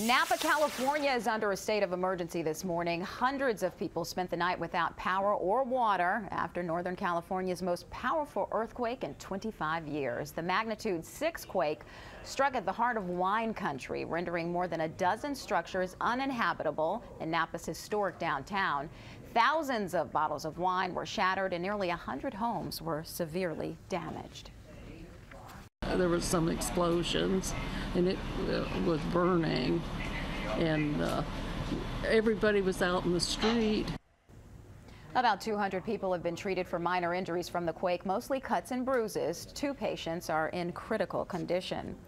Napa, California is under a state of emergency this morning. Hundreds of people spent the night without power or water after Northern California's most powerful earthquake in 25 years. The magnitude 6 quake struck at the heart of wine country, rendering more than a dozen structures uninhabitable in Napa's historic downtown. Thousands of bottles of wine were shattered and nearly 100 homes were severely damaged. There was some explosions, and it was burning, and everybody was out in the street. About 200 people have been treated for minor injuries from the quake, mostly cuts and bruises. 2 patients are in critical condition.